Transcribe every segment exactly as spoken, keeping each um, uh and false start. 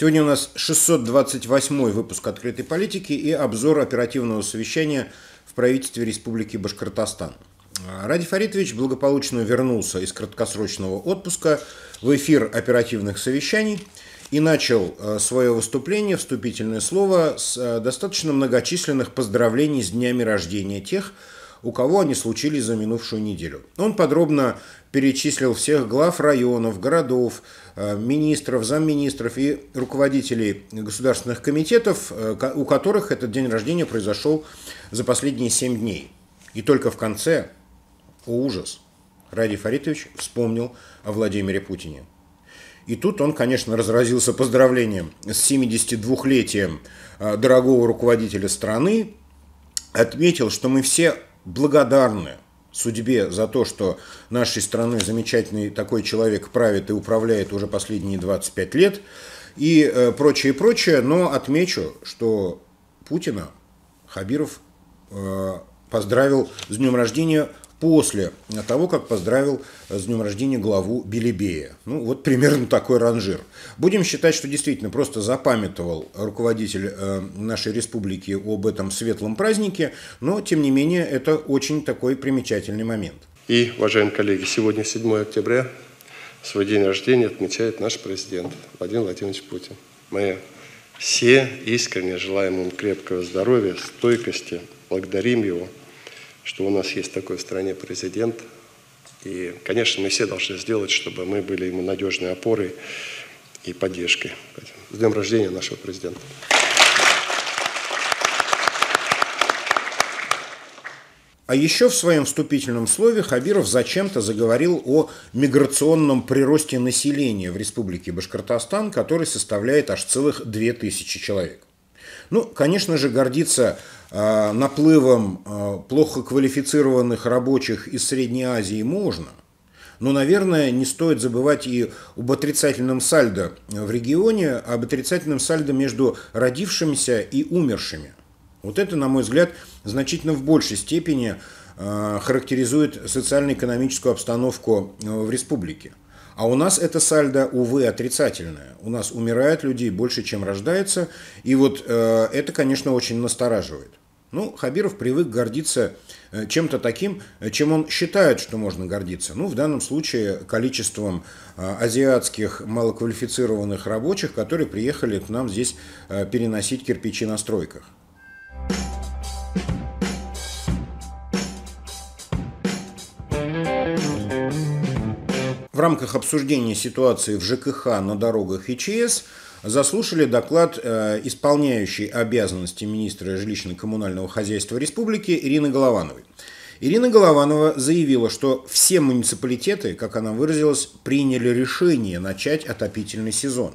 Сегодня у нас шестьсот двадцать восьмой выпуск «Открытой политики» и обзор оперативного совещания в правительстве Республики Башкортостан. Радий Фаритович благополучно вернулся из краткосрочного отпуска в эфир оперативных совещаний и начал свое выступление, вступительное слово, с достаточно многочисленных поздравлений с днями рождения тех, у кого они случились за минувшую неделю. Он подробно перечислил всех глав районов, городов, министров, замминистров и руководителей государственных комитетов, у которых этот день рождения произошел за последние семь дней. И только в конце, о ужас, Радий Фаритович вспомнил о Владимире Путине. И тут он, конечно, разразился поздравлением с семидесятидвухлетием дорогого руководителя страны, отметил, что мы все благодарны судьбе за то, что нашей страной замечательный такой человек правит и управляет уже последние двадцать пять лет и э, прочее, прочее. Но отмечу, что Путина Хабиров э, поздравил с днем рождения после того, как поздравил с днем рождения главу Белебея. Ну, вот примерно такой ранжир. Будем считать, что действительно просто запамятовал руководитель нашей республики об этом светлом празднике, но, тем не менее, это очень такой примечательный момент. И, уважаемые коллеги, сегодня седьмое октября, свой день рождения отмечает наш президент Владимир Владимирович Путин. Мы все искренне желаем ему крепкого здоровья, стойкости, благодарим его, что у нас есть такой в стране президент. И, конечно, мы все должны сделать, чтобы мы были ему надежной опорой и поддержкой. С днем рождения нашего президента. А еще в своем вступительном слове Хабиров зачем-то заговорил о миграционном приросте населения в Республике Башкортостан, который составляет аж целых две тысячи человек. Ну, конечно же, гордиться э, наплывом э, плохо квалифицированных рабочих из Средней Азии можно, но, наверное, не стоит забывать и об отрицательном сальдо в регионе, об отрицательном сальдо между родившимися и умершими. Вот это, на мой взгляд, значительно в большей степени э, характеризует социально-экономическую обстановку э, в республике. А у нас это сальдо, увы, отрицательное. У нас умирает людей больше, чем рождается. И вот э, это, конечно, очень настораживает. Ну, Хабиров привык гордиться чем-то таким, чем он считает, что можно гордиться. Ну, в данном случае количеством э, азиатских малоквалифицированных рабочих, которые приехали к нам здесь э, переносить кирпичи на стройках. В рамках обсуждения ситуации в ЖКХ на дорогах и ЧС заслушали доклад исполняющей обязанности министра жилищно-коммунального хозяйства республики Ирины Головановой. Ирина Голованова заявила, что все муниципалитеты, как она выразилась, приняли решение начать отопительный сезон.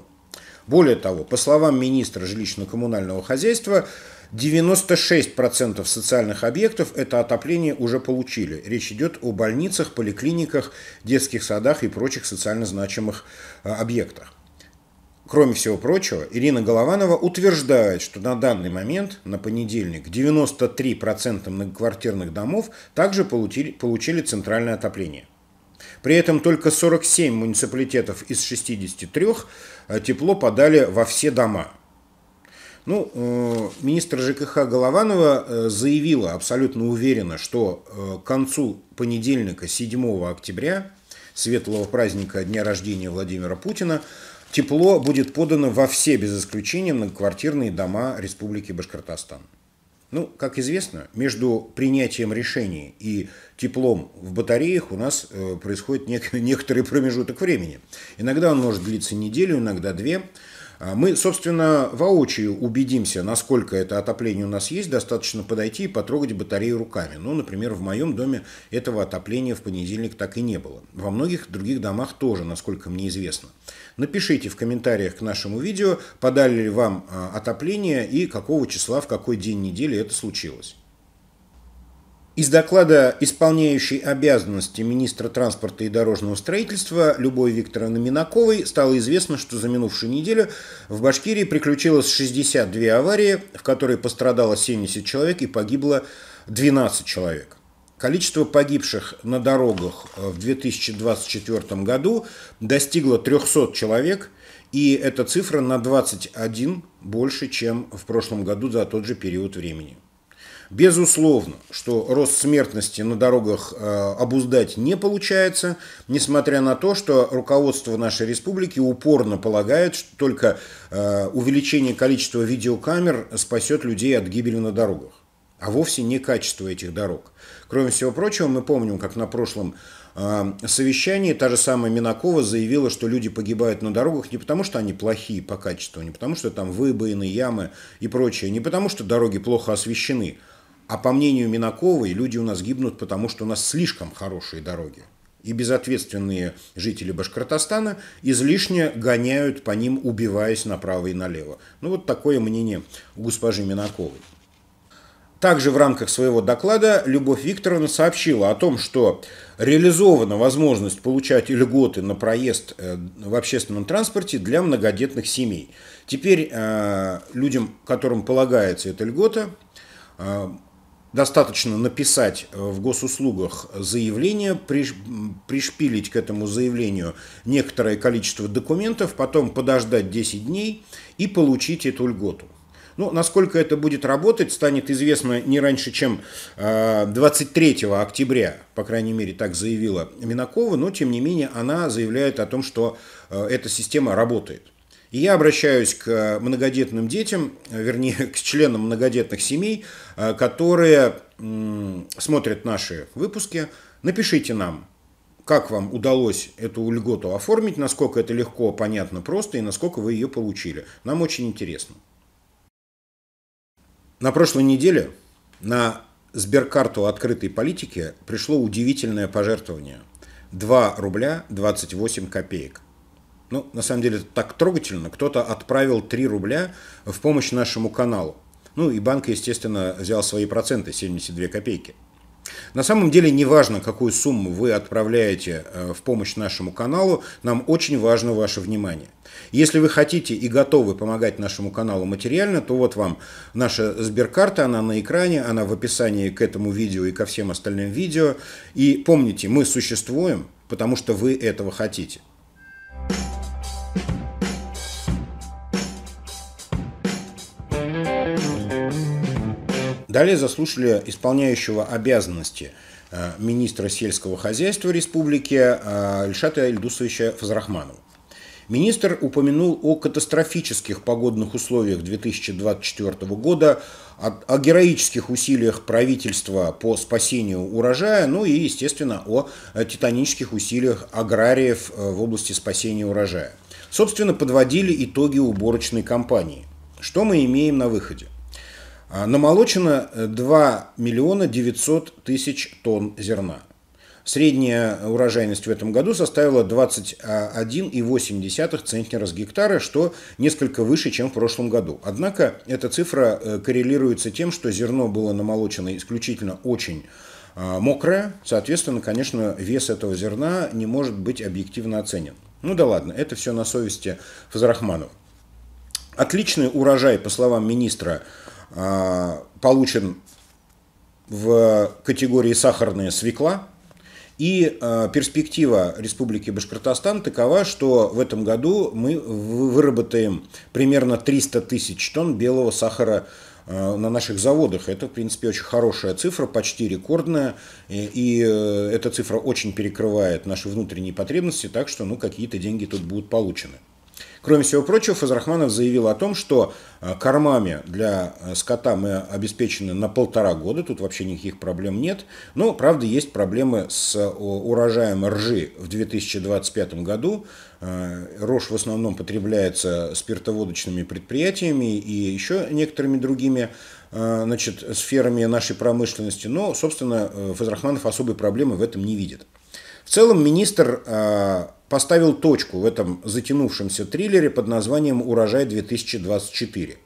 Более того, по словам министра жилищно-коммунального хозяйства, девяносто шесть процентов социальных объектов это отопление уже получили. Речь идет о больницах, поликлиниках, детских садах и прочих социально значимых объектах. Кроме всего прочего, Ирина Голованова утверждает, что на данный момент, на понедельник, девяносто три процента многоквартирных домов также получили, получили центральное отопление. При этом только сорок семь муниципалитетов из шестидесяти трёх тепло подали во все дома. Ну, министр ЖКХ Голованова заявила абсолютно уверенно, что к концу понедельника, седьмого октября, светлого праздника дня рождения Владимира Путина, тепло будет подано во все, без исключения, многоквартирные дома Республики Башкортостан. Ну, как известно, между принятием решений и теплом в батареях у нас происходит некоторый промежуток времени. Иногда он может длиться неделю, иногда две. Мы, собственно, воочию убедимся, насколько это отопление у нас есть. Достаточно подойти и потрогать батарею руками. Ну, например, в моем доме этого отопления в понедельник так и не было. Во многих других домах тоже, насколько мне известно. Напишите в комментариях к нашему видео, подали ли вам отопление и какого числа, в какой день недели это случилось. Из доклада исполняющей обязанности министра транспорта и дорожного строительства Любовь Викторовны Минаковой стало известно, что за минувшую неделю в Башкирии приключилось шестьдесят две аварии, в которой пострадало семьдесят человек и погибло двенадцать человек. Количество погибших на дорогах в две тысячи двадцать четвёртом году достигло трёхсот человек. И эта цифра на двадцать один больше, чем в прошлом году за тот же период времени. Безусловно, что рост смертности на дорогах обуздать не получается, несмотря на то, что руководство нашей республики упорно полагает, что только увеличение количества видеокамер спасет людей от гибели на дорогах, а вовсе не качество этих дорог. Кроме всего прочего, мы помним, как на прошлом совещании та же самая Минакова заявила, что люди погибают на дорогах не потому, что они плохие по качеству, не потому, что там выбоины, ямы и прочее, не потому, что дороги плохо освещены, а по мнению Минаковой, люди у нас гибнут, потому что у нас слишком хорошие дороги. И безответственные жители Башкортостана излишне гоняют по ним, убиваясь направо и налево. Ну вот такое мнение у госпожи Минаковой. Также в рамках своего доклада Любовь Викторовна сообщила о том, что реализована возможность получать льготы на проезд в общественном транспорте для многодетных семей. Теперь э, людям, которым полагается эта льгота, э, достаточно написать в госуслугах заявление, приш, пришпилить к этому заявлению некоторое количество документов, потом подождать десять дней и получить эту льготу. Ну, насколько это будет работать, станет известно не раньше, чем двадцать третьего октября, по крайней мере, так заявила Минакова, но, тем не менее, она заявляет о том, что эта система работает. И я обращаюсь к многодетным детям, вернее, к членам многодетных семей, которые смотрят наши выпуски. Напишите нам, как вам удалось эту льготу оформить, насколько это легко, понятно, просто и насколько вы ее получили. Нам очень интересно. На прошлой неделе на сберкарту открытой политики пришло удивительное пожертвование – два рубля двадцать восемь копеек. Ну, на самом деле, это так трогательно. Кто-то отправил три рубля в помощь нашему каналу. Ну, и банк, естественно, взял свои проценты – семьдесят две копейки. На самом деле, неважно, какую сумму вы отправляете в помощь нашему каналу, нам очень важно ваше внимание. Если вы хотите и готовы помогать нашему каналу материально, то вот вам наша сберкарта, она на экране, она в описании к этому видео и ко всем остальным видео. И помните, мы существуем, потому что вы этого хотите. Далее заслушали исполняющего обязанности министра сельского хозяйства республики Ильшата Ильдусовича Фазрахманова. Министр упомянул о катастрофических погодных условиях две тысячи двадцать четвёртого года, о героических усилиях правительства по спасению урожая, ну и, естественно, о титанических усилиях аграриев в области спасения урожая. Собственно, подводили итоги уборочной кампании. Что мы имеем на выходе? Намолочено два миллиона девятьсот тысяч тонн зерна. Средняя урожайность в этом году составила двадцать один и восемь десятых центнера с гектара, что несколько выше, чем в прошлом году. Однако эта цифра коррелируется тем, что зерно было намолочено исключительно очень мокрое. Соответственно, конечно, вес этого зерна не может быть объективно оценен. Ну да ладно, это все на совести Фазрахманова. Отличный урожай, по словам министра, получен в категории сахарная свекла. И перспектива Республики Башкортостан такова, что в этом году мы выработаем примерно триста тысяч тонн белого сахара на наших заводах. Это, в принципе, очень хорошая цифра, почти рекордная. И эта цифра очень перекрывает наши внутренние потребности, так что ну, какие-то деньги тут будут получены. Кроме всего прочего, Фазрахманов заявил о том, что кормами для скота мы обеспечены на полтора года, тут вообще никаких проблем нет. Но, правда, есть проблемы с урожаем ржи в две тысячи двадцать пятом году. Рожь в основном потребляется спиртоводочными предприятиями и еще некоторыми другими, значит, сферами нашей промышленности. Но, собственно, Фазрахманов особой проблемы в этом не видит. В целом, министр поставил точку в этом затянувшемся триллере под названием «Урожай-две тысячи двадцать четыре».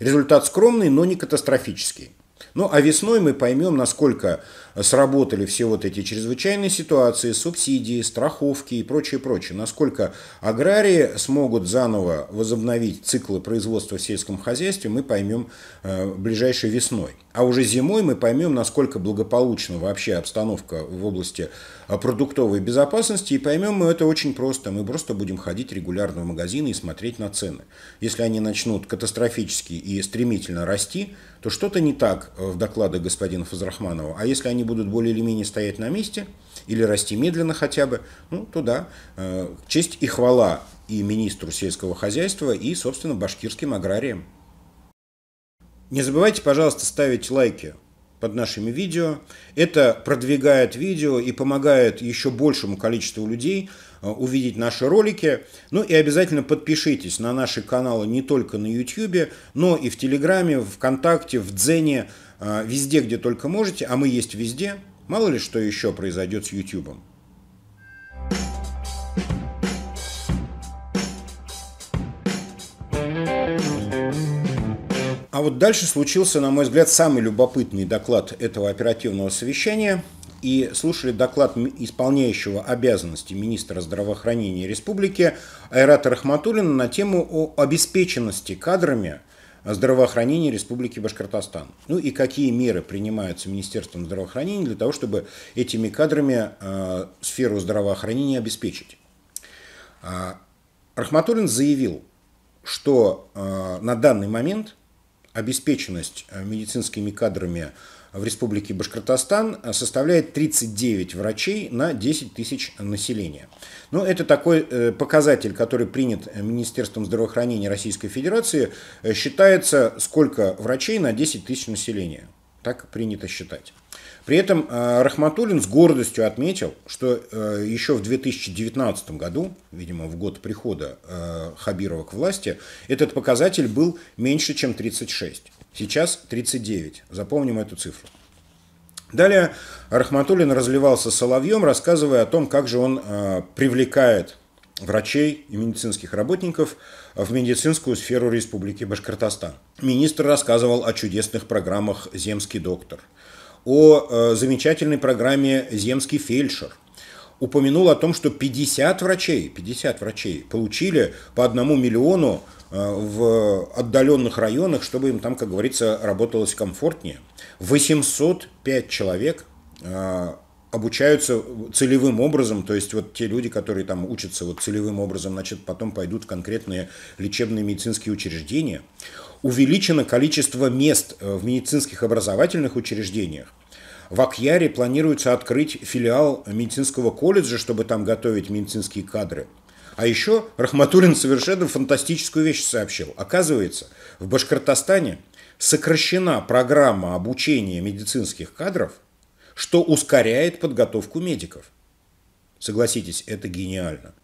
Результат скромный, но не катастрофический. Ну а весной мы поймем, насколько сработали все вот эти чрезвычайные ситуации, субсидии, страховки и прочее, прочее. Насколько аграрии смогут заново возобновить циклы производства в сельском хозяйстве, мы поймем ближайшей весной. А уже зимой мы поймем, насколько благополучна вообще обстановка в области продуктовой безопасности, и поймем мы это очень просто. Мы просто будем ходить регулярно в магазины и смотреть на цены. Если они начнут катастрофически и стремительно расти, то что-то не так в докладах господина Фазрахманова. А если они будут более или менее стоять на месте или расти медленно хотя бы, ну, то да, честь и хвала и министру сельского хозяйства, и, собственно, башкирским аграриям. Не забывайте, пожалуйста, ставить лайки под нашими видео. Это продвигает видео и помогает еще большему количеству людей увидеть наши ролики. Ну и обязательно подпишитесь на наши каналы не только на YouTube, но и в Телеграме, в ВКонтакте, в Дзене, везде, где только можете. А мы есть везде. Мало ли что еще произойдет с YouTube. А вот дальше случился, на мой взгляд, самый любопытный доклад этого оперативного совещания. И слушали доклад исполняющего обязанности министра здравоохранения республики Айрата Рахматулина на тему о обеспеченности кадрами здравоохранения Республики Башкортостан. Ну и какие меры принимаются Министерством здравоохранения для того, чтобы этими кадрами э, сферу здравоохранения обеспечить. А, Рахматулин заявил, что э, на данный момент обеспеченность медицинскими кадрами в Республике Башкортостан составляет тридцать девять врачей на десять тысяч населения. Но это такой показатель, который принят Министерством здравоохранения Российской Федерации. Считается, сколько врачей на десять тысяч населения. Так принято считать. При этом Рахматулин с гордостью отметил, что еще в две тысячи девятнадцатом году, видимо, в год прихода Хабирова к власти, этот показатель был меньше, чем тридцать шесть. Сейчас тридцать девять. Запомним эту цифру. Далее Рахматулин разливался соловьем, рассказывая о том, как же он привлекает врачей и медицинских работников в медицинскую сферу Республики Башкортостан. Министр рассказывал о чудесных программах «Земский доктор», о замечательной программе «Земский фельдшер». Упомянул о том, что пятьдесят врачей, пятьдесят врачей получили по одному миллиону в отдаленных районах, чтобы им там, как говорится, работалось комфортнее. восемьсот пять человек обучаются целевым образом, то есть вот те люди, которые там учатся вот целевым образом, значит, потом пойдут в конкретные лечебные медицинские учреждения. Увеличено количество мест в медицинских образовательных учреждениях. В Акъяре планируется открыть филиал медицинского колледжа, чтобы там готовить медицинские кадры. А еще Рахматулин совершенно фантастическую вещь сообщил. Оказывается, в Башкортостане сокращена программа обучения медицинских кадров, что ускоряет подготовку медиков. Согласитесь, это гениально.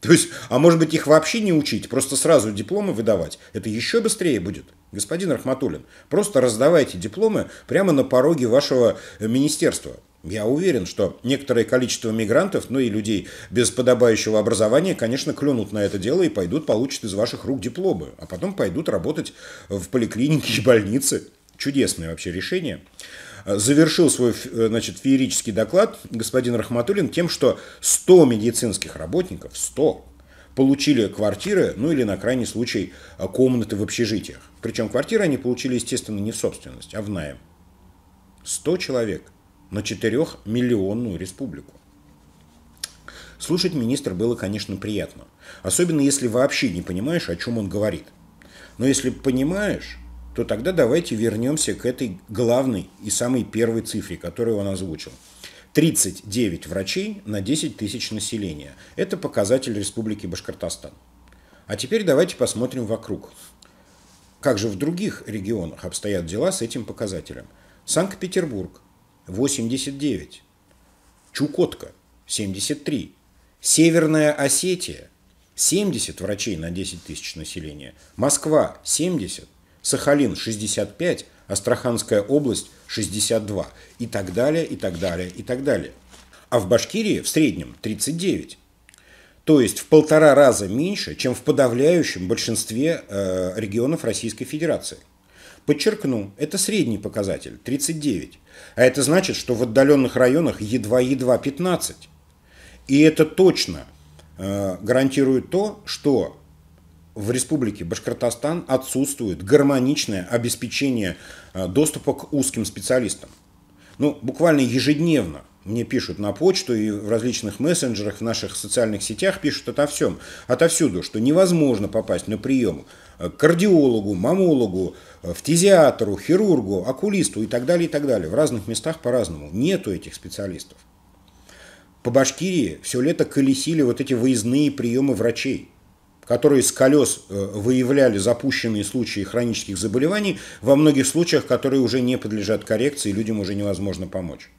То есть, а может быть, их вообще не учить, просто сразу дипломы выдавать. Это еще быстрее будет. Господин Рахматулин, просто раздавайте дипломы прямо на пороге вашего министерства. Я уверен, что некоторое количество мигрантов, ну и людей без подобающего образования, конечно, клюнут на это дело и пойдут, получат из ваших рук дипломы. А потом пойдут работать в поликлинике и больнице. Чудесное вообще решение. Завершил свой, значит, феерический доклад господин Рахматулин тем, что сто медицинских работников, сто, получили квартиры, ну или на крайний случай комнаты в общежитиях. Причем квартиры они получили, естественно, не в собственность, а в найм. сто человек на четырёхмиллионную республику. Слушать министра было, конечно, приятно. Особенно, если вообще не понимаешь, о чем он говорит. Но если понимаешь, то тогда давайте вернемся к этой главной и самой первой цифре, которую он озвучил. тридцать девять врачей на десять тысяч населения. Это показатель Республики Башкортостан. А теперь давайте посмотрим вокруг. Как же в других регионах обстоят дела с этим показателем? Санкт-Петербург восемьдесят девять, Чукотка семьдесят три, Северная Осетия семьдесят врачей на десять тысяч населения, Москва семьдесят, Сахалин шестьдесят пять, Астраханская область шестьдесят два, и так далее, и так далее, и так далее. А в Башкирии в среднем тридцать девять. То есть в полтора раза меньше, чем в подавляющем большинстве э, регионов Российской Федерации. Подчеркну, это средний показатель, тридцать девять. А это значит, что в отдаленных районах едва-едва пятнадцать. И это точно э, гарантирует то, что в Республике Башкортостан отсутствует гармоничное обеспечение э, доступа к узким специалистам. Ну, буквально ежедневно мне пишут на почту и в различных мессенджерах, в наших социальных сетях пишут отовсем, отовсюду, что невозможно попасть на прием к кардиологу, мамологу, фтизиатру, хирургу, окулисту и так далее, и так далее. В разных местах по-разному. Нету этих специалистов. По Башкирии все лето колесили вот эти выездные приемы врачей, которые с колес выявляли запущенные случаи хронических заболеваний, во многих случаях, которые уже не подлежат коррекции, людям уже невозможно помочь.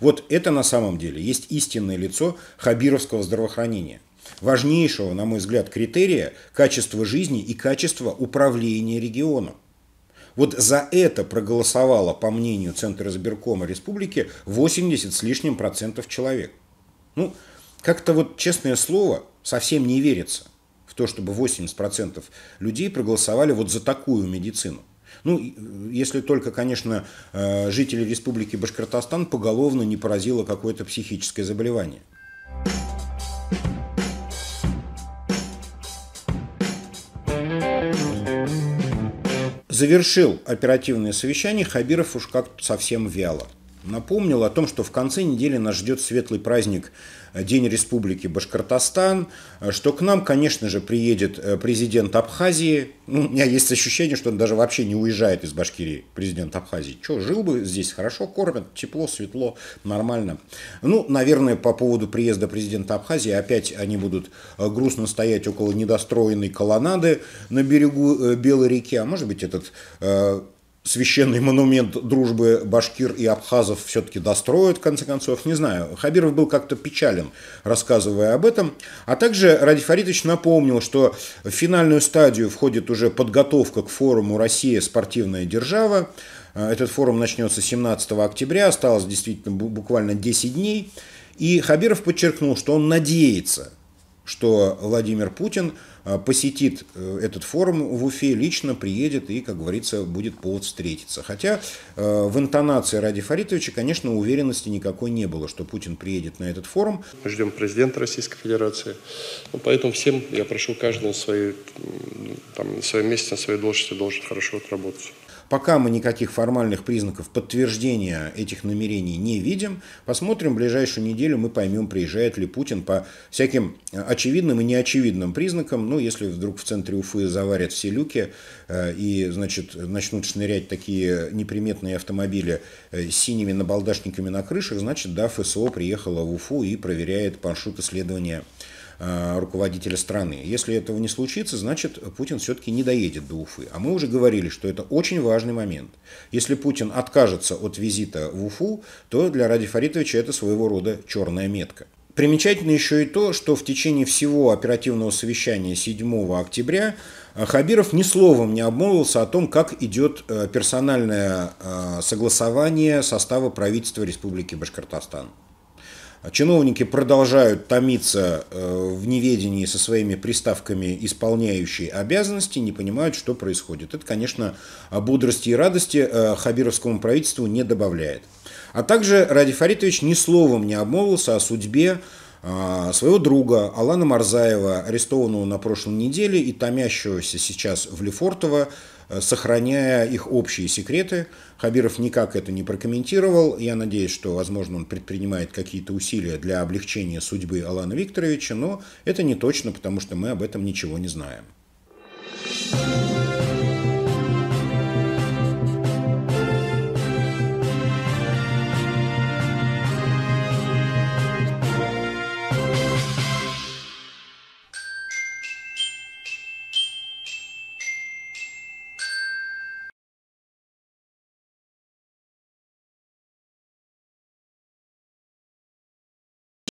Вот это на самом деле есть истинное лицо хабировского здравоохранения. Важнейшего, на мой взгляд, критерия качества жизни и качества управления регионом. Вот за это проголосовало, по мнению Центра избиркома республики, восемьдесят с лишним процентов человек. Ну, как-то вот, честное слово, совсем не верится в то, чтобы восемьдесят процентов людей проголосовали вот за такую медицину. Ну, если только, конечно, жители Республики Башкортостан поголовно не поразило какое-то психическое заболевание. Завершил оперативное совещание Хабиров уж как-то совсем вяло. Напомнил о том, что в конце недели нас ждет светлый праздник День Республики Башкортостан, что к нам, конечно же, приедет президент Абхазии. Ну, у меня есть ощущение, что он даже вообще не уезжает из Башкирии, президент Абхазии. Че, жил бы здесь, хорошо кормят, тепло, светло, нормально. Ну, наверное, по поводу приезда президента Абхазии опять они будут грустно стоять около недостроенной колоннады на берегу Белой реки. А может быть, этот... священный монумент дружбы башкир и абхазов все-таки достроят, в конце концов, не знаю. Хабиров был как-то печален, рассказывая об этом. А также Радий Фаритович напомнил, что в финальную стадию входит уже подготовка к форуму «Россия. Спортивная держава». Этот форум начнется семнадцатого октября, осталось действительно буквально десять дней. И Хабиров подчеркнул, что он надеется, что Владимир Путин посетит этот форум в Уфе, лично приедет и, как говорится, будет повод встретиться. Хотя в интонации Радия Фаритовича, конечно, уверенности никакой не было, что Путин приедет на этот форум. Мы ждем президента Российской Федерации. Ну, поэтому всем я прошу, каждый на своем месте, на своей должности должен хорошо отработать. Пока мы никаких формальных признаков подтверждения этих намерений не видим. Посмотрим, в ближайшую неделю мы поймем, приезжает ли Путин по всяким очевидным и неочевидным признакам. Ну, если вдруг в центре Уфы заварят все люки и, значит, начнут шнырять такие неприметные автомобили с синими набалдашниками на крышах, значит, да, ФСО приехала в Уфу и проверяет маршрут исследования руководителя страны. Если этого не случится, значит, Путин все-таки не доедет до Уфы. А мы уже говорили, что это очень важный момент. Если Путин откажется от визита в Уфу, то для Радия Фаритовича это своего рода черная метка. Примечательно еще и то, что в течение всего оперативного совещания седьмого октября Хабиров ни словом не обмолвился о том, как идет персональное согласование состава правительства Республики Башкортостан. Чиновники продолжают томиться в неведении со своими приставками «исполняющие обязанности», не понимают, что происходит. Это, конечно, бодрости и радости хабировскому правительству не добавляет. А также Радий Фаритович ни словом не обмолвился о судьбе своего друга Алана Марзаева, арестованного на прошлой неделе и томящегося сейчас в Лефортово, сохраняя их общие секреты. Хабиров никак это не прокомментировал. Я надеюсь, что, возможно, он предпринимает какие-то усилия для облегчения судьбы Алана Викторовича, но это не точно, потому что мы об этом ничего не знаем.